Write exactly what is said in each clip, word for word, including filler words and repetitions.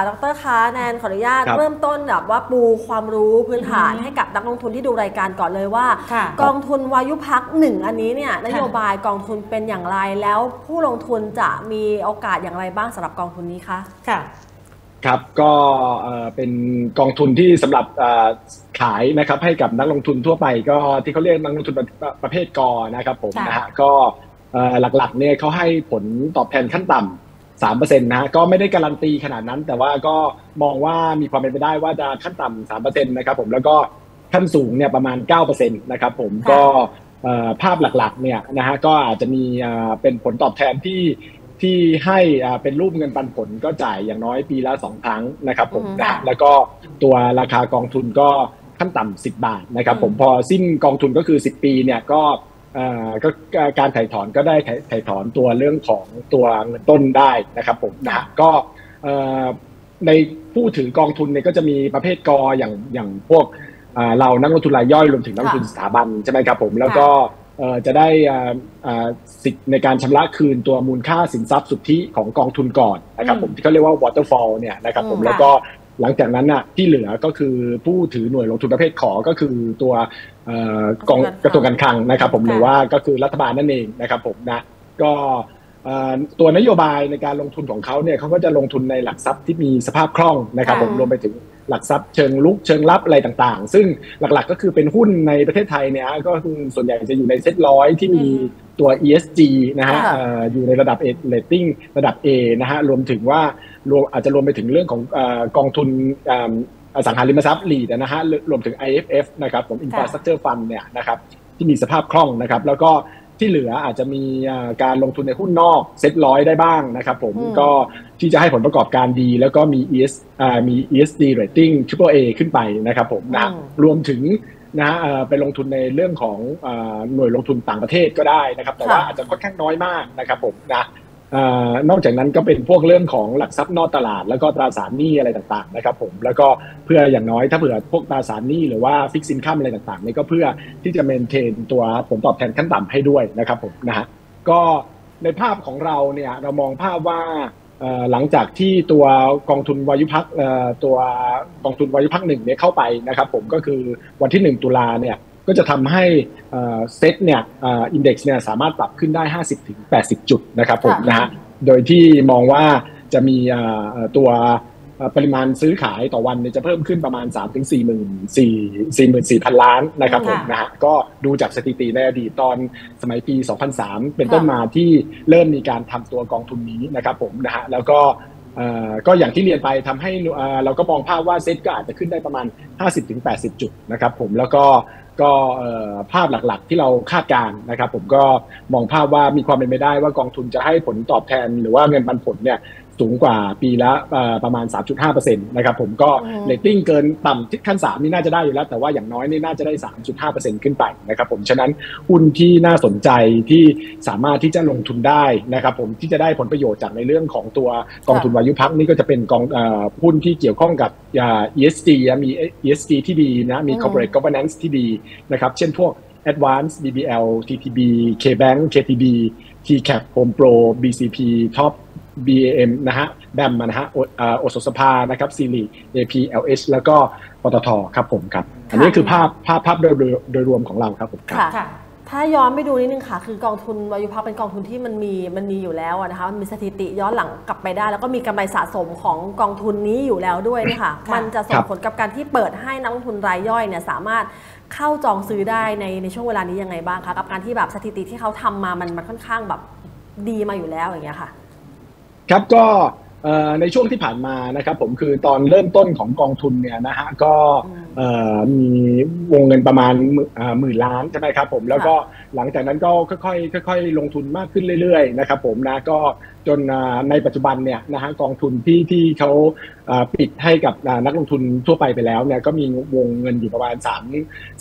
ดร.คะแนนขออนุญาตเริ่มต้นแบบว่าปูความรู้พื้นฐานให้กับนักลงทุนที่ดูรายการก่อนเลยว่ากองทุนวายุพักหนึ่งอันนี้เนี่ยนโยบายกองทุนเป็นอย่างไรแล้วผู้ลงทุนจะมีโอกาสอย่างไรบ้างสำหรับกองทุนนี้คะค่ะครับก็เป็นกองทุนที่สำหรับขายนะครับให้กับนักลงทุนทั่วไปก็ที่เขาเรียกนักลงทุนประเภทกอนะครับผมนะฮะก็หลักๆเนี่ยเขาให้ผลตอบแทนขั้นต่ำสามเปอร์เซ็นต์ นะฮะก็ไม่ได้การันตีขนาดนั้นแต่ว่าก็มองว่ามีความเป็นไปได้ว่าจะขั้นต่ำ สามเปอร์เซ็นต์ นะครับผมแล้วก็ขั้นสูงเนี่ยประมาณ เก้าเปอร์เซ็นต์ นะครับผมก็ภาพหลักๆเนี่ยนะฮะก็อาจจะมีเป็นผลตอบแทนที่ที่ให้เป็นรูปเงินปันผลก็จ่ายอย่างน้อยปีละสองครั้งนะครับผมแล้วก็ตัวราคากองทุนก็ขั้นต่ำสิบบาทนะครับผมพอสิ้นกองทุนก็คือสิบปีเนี่ยก็ก็การถ่ายถอนก็ได้ถ่ายถอนตัวเรื่องของตัวเงินต้นได้นะครับผมนะก็ในผู้ถือกองทุนเนี่ยก็จะมีประเภทกออย่างอย่างพวกเรานักลงทุนรายย่อยรวมถึงนักลงทุนสถาบันใช่ไหมครับผมแล้วก็จะได้สิทธิ์ในการชำระคืนตัวมูลค่าสินทรัพย์สุทธิของกองทุนก่อนนะครับผมที่เขาเรียกว่าวอเตอร์ฟอลเนี่ยนะครับผมแล้วก็หลังจากนั้นน่ะที่เหลือก็คือผู้ถือหน่วยลงทุนประเภทขอก็คือตัวกองกระทรวงการคลังนะครับผมหรือว่าก็คือรัฐบาลนั่นเองนะครับผมนะก็ตัวนโยบายในการลงทุนของเขาเนี่ยเขาก็จะลงทุนในหลักทรัพย์ที่มีสภาพคล่องนะครับผมรวมไปถึงหลักทรัพย์เชิงลุกเชิงรับอะไรต่างๆซึ่งหลักๆก็คือเป็นหุ้นในประเทศไทยเนี่ยก็คือส่วนใหญ่จะอยู่ในเซ็ตร้อยที่มีตัว อี เอส จี นะฮะอยู่ในระดับ เรตติ้งระดับ A นะฮะรวมถึงว่ารวมอาจจะรวมไปถึงเรื่องของกองทุนอสังหาริมทรัพย์หลีดนะฮะรวมถึง ไอ เอฟ เอฟ นะครับผม Infrastructure Fund เนี่ยนะครับที่มีสภาพคล่องนะครับแล้วก็ที่เหลืออาจจะมีการลงทุนในหุ้นนอกเซ็ตร้อยได้บ้างนะครับผมก็ที่จะให้ผลประกอบการดีแล้วก็มี อี เอส มี อี เอส จี rating triple A ขึ้นไปนะครับผมนะรวมถึงนะฮะไปลงทุนในเรื่องของหน่วยลงทุนต่างประเทศก็ได้นะครับแต่ว่าอาจจะค่อนข้างน้อยมากนะครับผมนะนอกจากนั้นก็เป็นพวกเรื่องของหลักทรัพย์นอกตลาดแล้วก็ตราสารหนี้อะไรต่างๆนะครับผมแล้วก็เพื่ออย่างน้อยถ้าเผื่อพวกตราสารหนี้หรือว่าฟิกซินคัมอะไรต่างๆนี่ก็เพื่อที่จะเมนเทนตัวผลตอบแทนขั้นต่ำให้ด้วยนะครับผมนะฮะก็ในภาพของเราเนี่ยเรามองภาพว่าหลังจากที่ตัวกองทุนวายุพักตัวกองทุนวายุพักหนึ่งเนี่ยเข้าไปนะครับผมก็คือวันที่หนึ่งตุลาเนี่ยก็จะทำให้เซ็ตเนี่ยอินเด็กซ์เนี่ยสามารถปรับขึ้นได้ ห้าสิบถึงแปดสิบ จุดนะครับผมนะฮะโดยที่มองว่าจะมีตัวปริมาณซื้อขายต่อวันจะเพิ่มขึ้นประมาณ สามถึงสี่หมื่นสี่พัน ล้านนะครับผมนะฮะก็ดูจากสถิติในอดีตตอนสมัยปีสองพันสามเป็นต้นมาที่เริ่มมีการทำตัวกองทุนนี้นะครับผมนะฮะแล้วก็ก็อย่างที่เรียนไปทำให้เราก็มองภาพว่าเซ็ตก็อาจจะขึ้นได้ประมาณ ห้าสิบถึงแปดสิบ จุดนะครับผมแล้วก็ก็ภาพหลักๆที่เราคาดการณ์นะครับผมก็มองภาพว่ามีความเป็นไปได้ว่ากองทุนจะให้ผลตอบแทนหรือว่าเงินปันผลเนี่ยสูงกว่าปีละประมาณ สามจุดห้าเปอร์เซ็นต์ นะครับผมก็เรตติ้งเกินต่ำทิศขั้นสามนี่น่าจะได้อยู่แล้วแต่ว่าอย่างน้อยนี่น่าจะได้ สามจุดห้าเปอร์เซ็นต์ ขึ้นไปนะครับผมฉะนั้นหุ้นที่น่าสนใจที่สามารถที่จะลงทุนได้นะครับผมที่จะได้ผลประโยชน์จากในเรื่องของตัวกองทุนวายุพักนี่ก็จะเป็นกองหุ้นที่เกี่ยวข้องกับ อี เอส จี มี อี เอส จี ที่ดีนะมี Corporate Governance ที่ดีนะครับเช่นพวก Advance บี บี แอล ที ที บี KBank เค ที บี ที ซี เอ พี HomePro บี ซี พี Top บี เอ เอ็ม นะฮะ บี เอ เอ็ม นะฮะโอสภานะครับซีรี เอ พี แอล เอช แล้วก็ปตทครับผมครับอันนี้คือภาพภาพภาพโดยโดยรวมของเราครับผมค่ะถ้าย้อนไปดูนิดนึงค่ะคือกองทุนวายุพักเป็นกองทุนที่มันมีมันมีอยู่แล้วนะคะมันมีสถิติย้อนหลังกลับไปได้แล้วก็มีกำไรสะสมของกองทุนนี้อยู่แล้วด้วยนะคะมันจะส่งผลกับการที่เปิดให้นักลงทุนรายย่อยเนี่ยสามารถเข้าจองซื้อได้ในในช่วงเวลานี้ยังไงบ้างคะกับการที่แบบสถิติที่เขาทำมามันมันค่อนข้างแบบดีมาอยู่แล้วอย่างเงี้ยค่ะครับก็ในช่วงที่ผ่านมานะครับผมคือตอนเริ่มต้นของกองทุนเนี่ยนะฮะก็มีวงเงินประมาณหมื่นล้านใช่ไหมครับผมแล้วก็หลังจากนั้นก็ค่อยๆค่อยๆลงทุนมากขึ้นเรื่อยๆนะครับผมนะก็จนในปัจจุบันเนี่ยนะฮะกองทุนที่ที่เขาปิดให้กับนักลงทุนทั่วไปไปแล้วเนี่ยก็มีวงเงินอยู่ประมาณ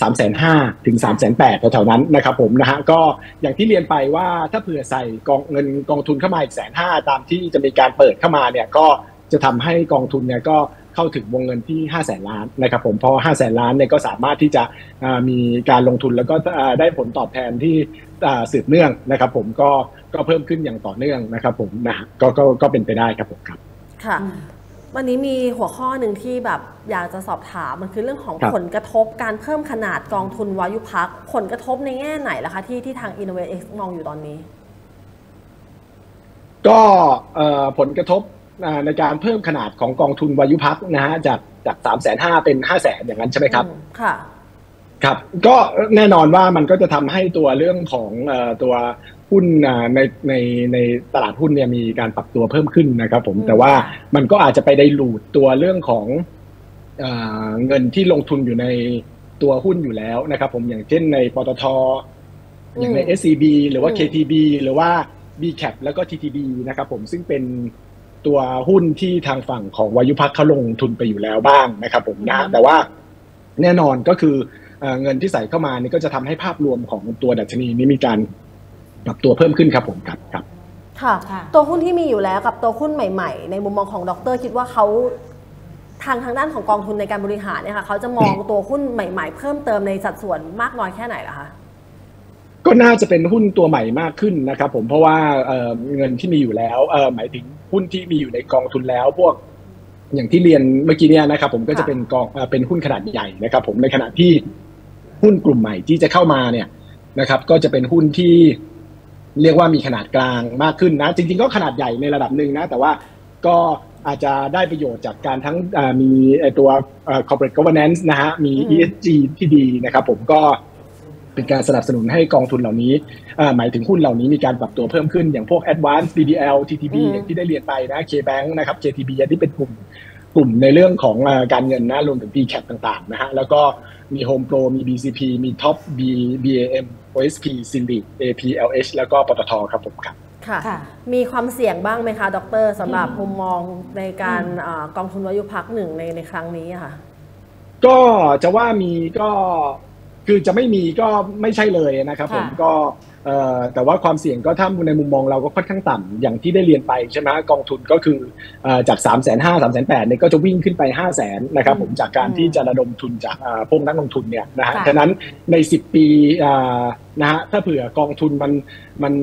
สามแสนห้าถึงสามแสนแปดแถวๆนั้นนะครับผมนะฮะก็อย่างที่เรียนไปว่าถ้าเผื่อใส่กองเงินกองทุนเข้ามาอีกแสนห้าตามที่จะมีการเปิดเข้ามาเนี่ยก็จะทำให้กองทุนเนี่ยก็เข้าถึงวงเงินที่ห้าแสนล้านนะครับผมพอห้าแสนล้านเนี่ยก็สามารถที่จะมีการลงทุนแล้วก็ได้ผลตอบแทนที่สืบเนื่องนะครับผมก็ก็เพิ่มขึ้นอย่างต่อเนื่องนะครับผมนะก็ก็ก็เป็นไปได้ครับผมครับค่ะ วันนี้มีหัวข้อหนึ่งที่แบบอยากจะสอบถามมันคือเรื่องของผลกระทบการเพิ่มขนาดกองทุนวายุพักผลกระทบในแง่ไหนล่ะคะที่ที่ทาง อินโนเวท เอ็กซ์ มองอยู่ตอนนี้ก็ผลกระทบในการเพิ่มขนาดของกองทุนวายุพักนะฮะจากจากสามแสนห้าเป็นห้าแสนอย่างนั้นใช่ไหมครับค่ะครับก็แน่นอนว่ามันก็จะทำให้ตัวเรื่องของตัวหุ้นในในในตลาดหุ้นเนี่ยมีการปรับตัวเพิ่มขึ้นนะครับผมแต่ว่ามันก็อาจจะไปได้หลุดตัวเรื่องของเงินที่ลงทุนอยู่ในตัวหุ้นอยู่แล้วนะครับผมอย่างเช่นในปตท.อย่างใน เอส ซี บี หรือว่า เค ที บี หรือว่า บี แคป แล้วก็ ที ที บี นะครับผมซึ่งเป็นตัวหุ้นที่ทางฝั่งของวายุภักดิ์เขาลงทุนไปอยู่แล้วบ้างนะครับผมนะแต่ว่าแน่นอนก็คือเงินที่ใส่เข้ามานี่ก็จะทำให้ภาพรวมของตัวดัชนีนี้มีการปรับตัวเพิ่มขึ้นครับผมครับครับค่ะตัวหุ้นที่มีอยู่แล้วกับตัวหุ้นใหม่ๆในมุมมองของดรคิดว่าเขาทางทางด้านของกองทุนในการบริหารเนี่ยค่ะเขาจะมองตัวหุ้นใหม่ๆเพิ่มเติมในสัดส่วนมากน้อยแค่ไหนล่ะคะก็น่าจะเป็นหุ้นตัวใหม่มากขึ้นนะครับผมเพราะว่าเงินที่มีอยู่แล้วหมายถึงหุ้นที่มีอยู่ในกองทุนแล้วพวกอย่างที่เรียนเมื่อกี้เนี่ยนะครับผมก็จะเป็นกองเป็นหุ้นขนาดใหญ่นะครับผมในขณะที่หุ้นกลุ่มใหม่ที่จะเข้ามาเนี่ยนะครับก็จะเป็นหุ้นที่เรียกว่ามีขนาดกลางมากขึ้นนะจริงๆก็ขนาดใหญ่ในระดับหนึ่งนะแต่ว่าก็อาจจะได้ประโยชน์จากการทั้งมีตัว corporate governance นะฮะมี อี เอส จี ที่ดีนะครับผมก็เป็นการสนับสนุนให้กองทุนเหล่านี้หมายถึงหุ้นเหล่านี้มีการปรับตัวเพิ่มขึ้นอย่างพวก Advance บี บี แอล ที ที บี อย่างที่ได้เรียนไปนะ KBank นะครับ เค ที บี ที่เป็นกลุ่มกลุ่มในเรื่องของการเงินนะรวมถึง บี แคป ต่างๆนะฮะแล้วก็มี HomePro มี บี ซี พี มี Top บี เอ เอ็ม โอ เอส พี ซี ไอ เอ็น บี เอ พี แอล เอช แล้วก็ปตท.ครับผมครับค่ะมีความเสี่ยงบ้างไหมคะดร.สำหรับมุมมองในการกองทุนวายุภักดิ์หนึ่งในในครั้งนี้ค่ะก็จะว่ามีก็คือจะไม่มีก็ไม่ใช่เลยนะครับผมก็แต่ว่าความเสี่ยงก็ถ้าในมุมมองเราก็ค่อนข้างต่ำอย่างที่ได้เรียนไปใช่ไหมกองทุนก็คือจาก สามแสนห้าหมื่น สามแสนแปดหมื่น เนี่ยก็จะวิ่งขึ้นไป ห้าแสน นะครับผมจากการที่จะระดมทุนจากพวกนักลงทุนเนี่ยนะฮะฉะนั้นในสิบปีนะฮะถ้าเผื่อกองทุนมันมัน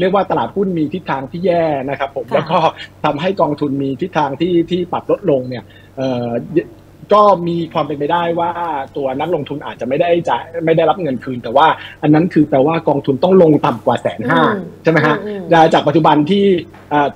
เรียกว่าตลาดหุ้นมีทิศทางที่แย่นะครับผมแล้วก็ทำให้กองทุนมีทิศทางที่ที่ปรับลดลงเนี่ยก็มีความเป็นไปได้ว่าตัวนักลงทุนอาจจะไม่ได้จะไม่ได้รับเงินคืนแต่ว่าอันนั้นคือแปลว่ากองทุนต้องลงต่ำกว่าแสนห้าใช่ไหมฮะจากปัจจุบันที่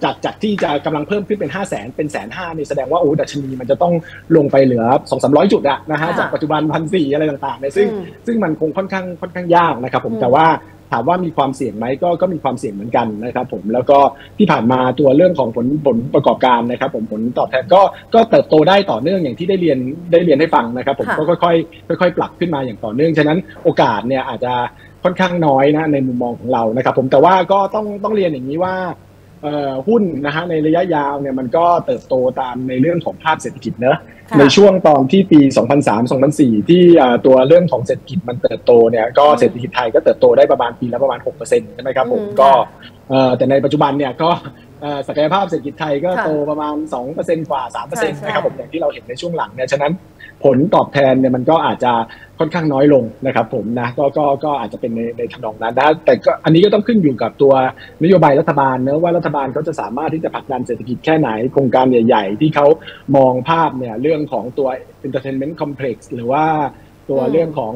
จากจากที่จะกำลังเพิ่มขึ้นเป็นห้าแสนเป็นแสนห้านี่แสดงว่าโอ้ดัชนีมันจะต้องลงไปเหลือสองสามร้อยจุดอะนะฮะจากปัจจุบันพันสี่อะไรต่างๆเนี่ยซึ่งซึ่งมันคงค่อนข้างค่อนข้างยากนะครับผมแต่ว่าถามว่ามีความเสี่ยงไหมก็ก็มีความเสี่ยงเหมือนกันนะครับผมแล้วก็ที่ผ่านมาตัวเรื่องของผลผลประกอบการนะครับผมผลตอบแทนก็ก็เติบโตได้ต่อเนื่องอย่างที่ได้เรียนได้เรียนให้ฟังนะครับผมก็ค่อยๆค่อยๆปรับขึ้นมาอย่างต่อเนื่องฉะนั้นโอกาสเนี่ยอาจจะค่อนข้างน้อยนะในมุมมองของเรานะครับผมแต่ว่าก็ต้องต้องเรียนอย่างนี้ว่าหุ้นนะฮะในระยะยาวเนี่ยมันก็เติบโตตามในเรื่องของภาพเศรษฐกิจเนอะในช่วงตอนที่ปี สองพันสาม สองพันสี่ ที่ตัวเรื่องของเศรษฐกิจมันเติบโตเนี่ยก็เศรษฐกิจไทยก็เติบโตได้ประมาณปีละประมาณ หกเปอร์เซ็นต์ ใช่ไหมครับผมก็แต่ในปัจจุบันเนี่ยก็ศักยภาพเศรษฐกิจไทยก็โตประมาณ สองเปอร์เซ็นต์ กว่า สามเปอร์เซ็นต์ นะครับผมอย่างที่เราเห็นในช่วงหลังเนี่ยฉะนั้นผลตอบแทนเนี่ยมันก็อาจจะค่อนข้างน้อยลงนะครับผมนะก็ก็ก็อาจจะเป็นในในทางดองนั้นนะแต่ก็อันนี้ก็ต้องขึ้นอยู่กับตัวนโยบายรัฐบาลเนอะว่ารัฐบาลเขาจะสามารถที่จะผลักดันเศรษฐกิจแค่ไหนโครงการใหญ่ๆที่เขามองภาพเนี่ยเรื่องของตัว entertainment complex หรือว่าตัวเรื่องของ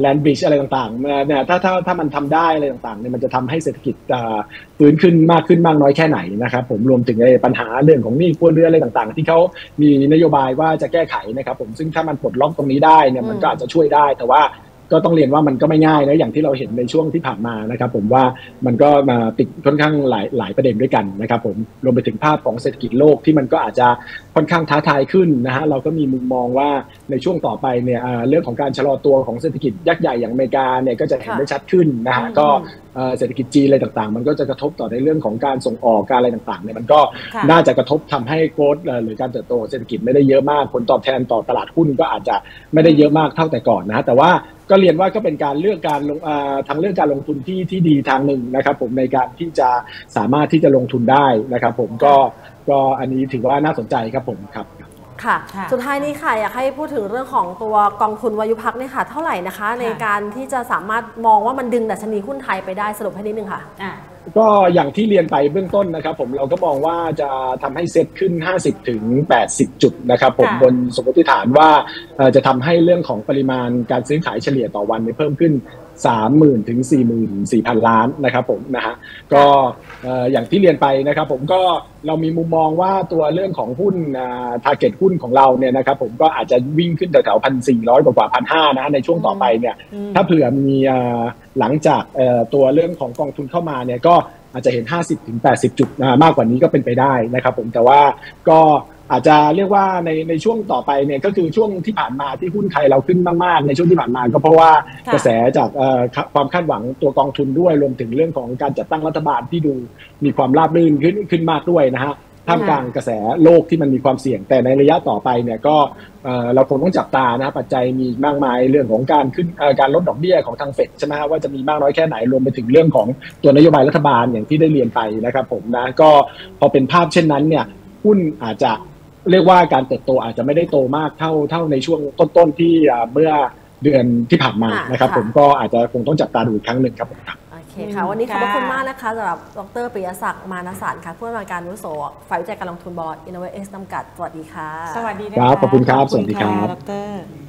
แลนด์บริดจ์อะไรต่างๆเนี่ยถ้าถ้าถ้ามันทำได้อะไรต่างๆเนี่ยมันจะทำให้เศรษฐกิจฟื้นขึ้นมากขึ้นมากน้อยแค่ไหนนะครับผมรวมถึงปัญหาเรื่องของหนี้ครัวเรือนอะไรต่างๆที่เขามีนโยบายว่าจะแก้ไขนะครับผมซึ่งถ้ามันปลดล็อกตรงนี้ได้เนี่ยมันก็อาจจะช่วยได้แต่ว่าก็ต้องเรียนว่ามันก็ไม่ง่ายนะอย่างที่เราเห็นในช่วงที่ผ่านมานะครับผมว่ามันก็มาติดค่อนข้างหลายหลายประเด็นด้วยกันนะครับผมรวมไปถึงภาพของเศรษฐกิจโลกที่มันก็อาจจะค่อนข้างท้าทายขึ้นนะฮะเราก็มีมุมมองว่าในช่วงต่อไปเนี่ยเรื่องของการชะลอตัวของเศรษฐกิจยักษ์ใหญ่อย่างอเมริกาเนี่ยก็จะเห็นได้ชัดขึ้นนะฮะก็เศรษฐกิจจีนอะไรต่างๆมันก็จะกระทบต่อในเรื่องของการส่งออกการอะไรต่างๆเนี่ยมันก็น่าจะกระทบทำให้โกรทหรือการเติบโตเศรษฐกิจไม่ได้เยอะมากผลตอบแทนต่อตลาดหุ้นก็อาจจะไม่ได้เยอะมากเท่าแต่ก่อนนะแต่ว่าก็เรียนว่าก็เป็นการเลือกการลงทางเลือกการลงทุนที่ที่ดีทางหนึ่งนะครับผมในการที่จะสามารถที่จะลงทุนได้นะครับผมก็ก็อันนี้ถือว่าน่าสนใจครับผมครับค่ะสุดท้ายนี้ค่ะอยากให้พูดถึงเรื่องของตัวกองทุนวายุภักดิ์เนี่ยค่ะเท่าไหร่นะคะในการที่จะสามารถมองว่ามันดึงดัชนีหุ้นไทยไปได้สรุปให้นิดนึงค่ะ ก็อย่างที่เรียนไปเบื้องต้นนะครับผมเราก็มองว่าจะทำให้เซตขึ้น ห้าสิบถึงแปดสิบ จุดนะครับผมบนสมมติฐานว่าจะทำให้เรื่องของปริมาณการซื้อขายเฉลี่ยต่อวันเพิ่มขึ้น สามหมื่นถึงสี่หมื่นสี่พัน ล้านนะครับผมนะฮะก็อย่างที่เรียนไปนะครับผมก็เรามีมุมมองว่าตัวเรื่องของหุ้น target หุ้นของเราเนี่ยนะครับผมก็อาจจะวิ่งขึ้นแถวๆ หนึ่งพันสี่ร้อย กว่าๆ หนึ่งพันห้าร้อย นะในช่วงต่อไปเนี่ยถ้าเผื่อมีหลังจากตัวเรื่องของกองทุนเข้ามาเนี่ยก็อาจจะเห็น ห้าสิบถึงแปดสิบ จุดมากกว่านี้ก็เป็นไปได้นะครับผมแต่ว่าก็อาจจะเรียกว่าในในช่วงต่อไปเนี่ยก็คือช่วงที่ผ่านมาที่หุ้นไทยเราขึ้นมากๆในช่วงที่ผ่านมาก็เพราะว่ากระแสจากความคาดหวังตัวกองทุนด้วยรวมถึงเรื่องของการจัดตั้งรัฐบาลที่ดูมีความราบรื่นขึ้นขึ้นมากด้วยนะฮะท่ามกลางกระแสโลกที่มันมีความเสี่ยงแต่ในระยะต่อไปเนี่ยก็เราคงต้องจับตานะปัจจัยมีมากมายเรื่องของการขึ้นการลดดอกเบี้ยของทางเฟดใช่ไหมว่าจะมีมากน้อยแค่ไหนรวมไปถึงเรื่องของตัวนโยบายรัฐบาลอย่างที่ได้เรียนไปนะครับผมนะก็พอเป็นภาพเช่นนั้นเนี่ยหุ้นอาจจะเรียกว่าการเติบโตอาจจะไม่ได้โตมากเท่าเท่าในช่วงต้นๆที่เมื่อเดือนที่ผ่านมานะครับผมก็อาจจะคงต้องจับตาดูอีกครั้งหนึ่งครับผมโอเคค่ะวันนี้ขอบคุณมากนะคะสำหรับดร.ปิยศักดิ์ มานะสารค่ะผู้อำนวยการอาวุโสฝ่ายวิจัยการลงทุนบริษัท อินโนเวท จำกัดสวัสดีค่ะสวัสดีนะครับขอบคุณครับสวัสดีครับดร.